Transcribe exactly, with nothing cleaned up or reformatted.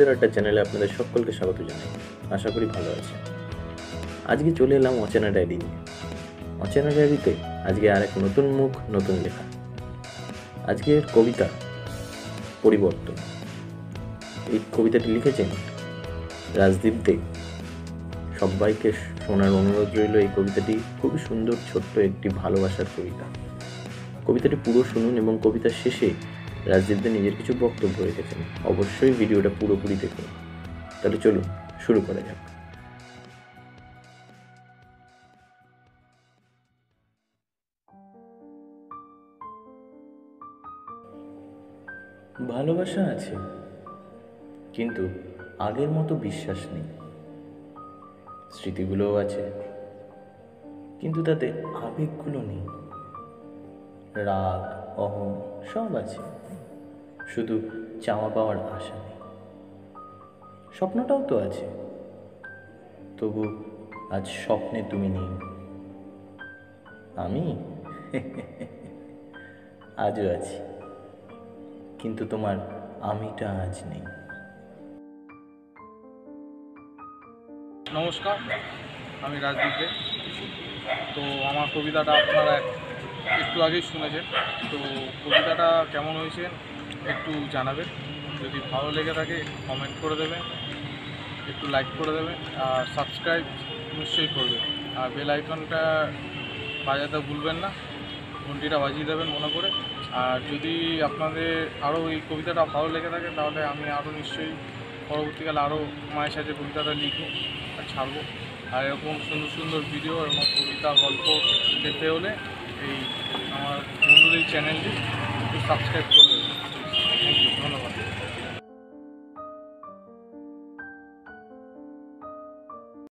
রাজদ্বীপের একটা চ্যানেলে আপনাদের সকলকে স্বাগত জানাই। আশা করি ভালো আছেন। আজকে চলে এলাম অচেনা ডায়েরি নিয়ে। অচেনা ডায়েরিতে আজকে আর এক নতুন মুখ, নতুন লেখা। আজকের কবিতা পরিবর্তন। এই কবিতাটি লিখেছেন রাজদ্বীপ দে। সবাইকে শোনার অনুরোধ রইল। এই কবিতাটি খুবই সুন্দর, ছোট্ট একটি ভালোবাসার কবিতা। কবিতাটি পুরো শুনুন এবং কবিতার শেষে রাজদ্বীপ দে নিজের কিছু বক্তব্য রেখেছেন। অবশ্যই ভিডিওটা পুরোপুরি দেখুন। তাহলে চলুন শুরু করা যাক। ভালোবাসা আছে, কিন্তু আগের মতো বিশ্বাস নেই। স্মৃতিগুলোও আছে, কিন্তু তাতে আবেগগুলো নেই। রাগ, অহং সব আছে, শুধু চাওয়া পাওয়ার আশা নেই। স্বপ্নটাও তো আছে, তবু আজ স্বপ্নে তুমি নেই। আমি আজও আছি, কিন্তু তোমার আমিটা আজ নেই। নমস্কার, আমি রাজদ্বীপ দে। তো আমার কবিতাটা আপনারা একটু আগেই শুনেছেন। তো কবিতাটা কেমন হয়েছে একটু জানাবেন। যদি ভালো লেগে থাকে কমেন্ট করে দেবেন, একটু লাইক করে দেবেন, আর সাবস্ক্রাইব নিশ্চয়ই করবেন। আর বেল আইকনটা বাজাতে ভুলবেন না, ঘন্টিটা বাজিয়ে দেবেন মনে করে। আর যদি আপনাদের আরও এই কবিতাটা ভালো লেগে থাকে, তাহলে আমি আরও নিশ্চয়ই পরবর্তীকালে আরও মায়ের সাথে কবিতাটা লিখবো আর ছাড়বো। আর এরকম সুন্দর সুন্দর ভিডিও এবং কবিতা গল্প দেখতে হলে এই আমার বন্ধুদের চ্যানেলটি একটু সাবস্ক্রাইব করবেন।